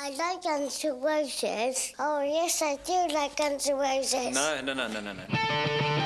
I like Guns N' Roses. Oh, yes, I do like Guns N' Roses. No.